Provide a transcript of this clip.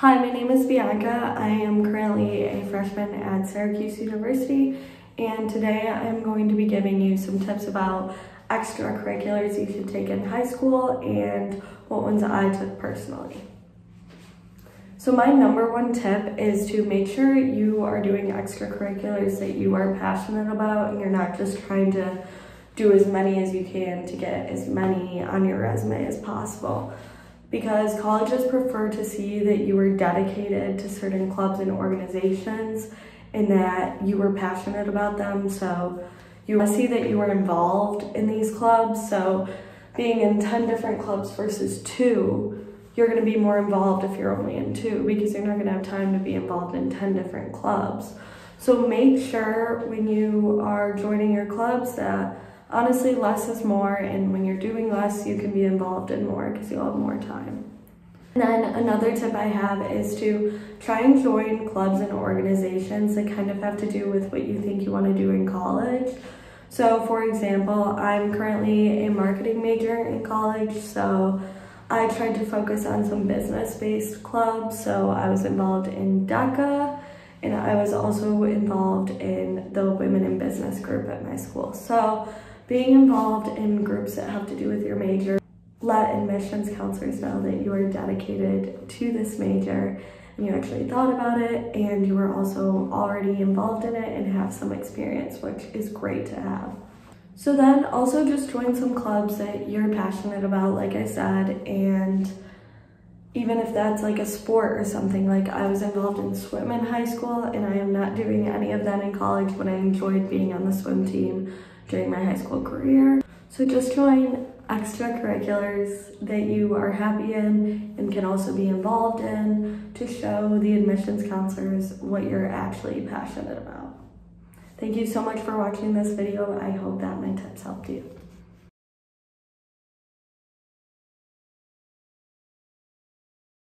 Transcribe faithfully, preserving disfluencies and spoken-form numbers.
Hi, my name is Bianca. I am currently a freshman at Syracuse University, and today I'm going to be giving you some tips about extracurriculars you should take in high school and what ones I took personally. So my number one tip is to make sure you are doing extracurriculars that you are passionate about and you're not just trying to do as many as you can to get as many on your resume as possible, because colleges prefer to see that you were dedicated to certain clubs and organizations and that you were passionate about them. So you want to see that you were involved in these clubs. So being in ten different clubs versus two, you're going to be more involved if you're only in two, because you're not going to have time to be involved in ten different clubs. So make sure when you are joining your clubs that honestly, less is more, and when you're doing less, you can be involved in more because you'll have more time. And then another tip I have is to try and join clubs and organizations that kind of have to do with what you think you want to do in college. So for example, I'm currently a marketing major in college, so I tried to focus on some business-based clubs. So I was involved in DACA, and I was also involved in the Women in Business group at my school. So being involved in groups that have to do with your major, let admissions counselors know that you are dedicated to this major and you actually thought about it and you were also already involved in it and have some experience, which is great to have. So then also just join some clubs that you're passionate about, like I said, and even if that's like a sport or something. Like I was involved in swim in high school and I am not doing any of that in college, but I enjoyed being on the swim team during my high school career. So just join extracurriculars that you are happy in and can also be involved in to show the admissions counselors what you're actually passionate about. Thank you so much for watching this video. I hope that my tips helped you.